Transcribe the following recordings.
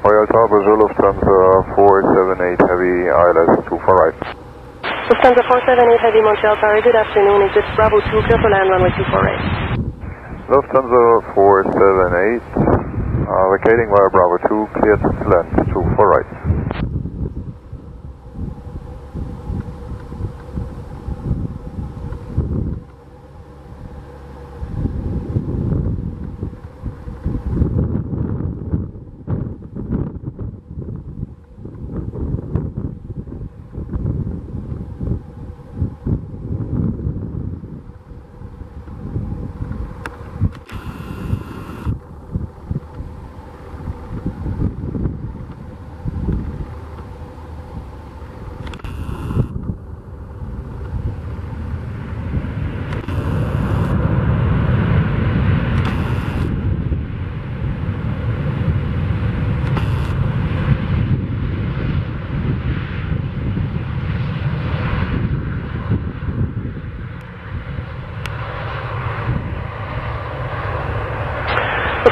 Montreal Tower, Brazil, Lufthansa 478 Heavy, ILS 24 right. Lufthansa 478 Heavy, Montreal Tower, good afternoon, exit Bravo 2, clear for land, runway 24 right. Lufthansa 478, vacating via Bravo 2, clear to land, 24 right.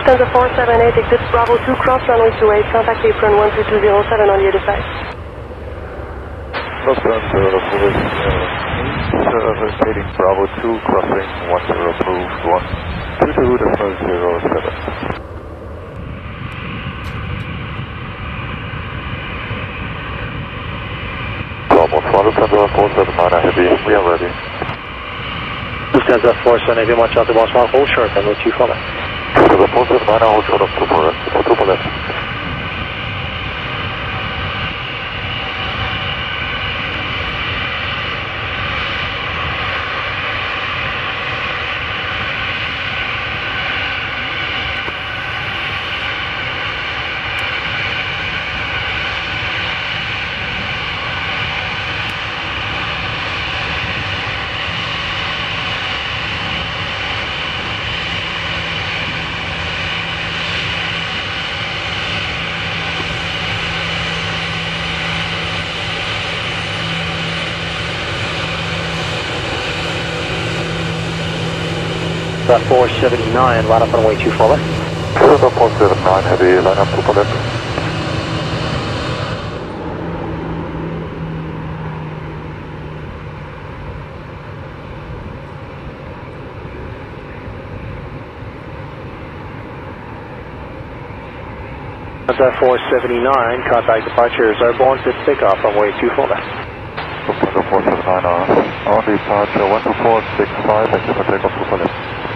Lufthansa 478 exits Bravo 2, cross runway 28, contact apron 12207 on the other side. Lufthansa 478, stating Bravo 2, crossing 12207. Bravo 4, Lufthansa 479 Heavy, we are ready. Lufthansa 478, Montreal to Montreal, hold short, and we'll see you from there. The post of Mana holds out of Tupolev. Lufthansa 479, line up on way 2 forward. Lufthansa 479 Heavy, line up to the left. Lufthansa 479, contact departures are born to takeoff on way 2 forward. Lufthansa 479, on departure 12465, exit for takeoff to the left.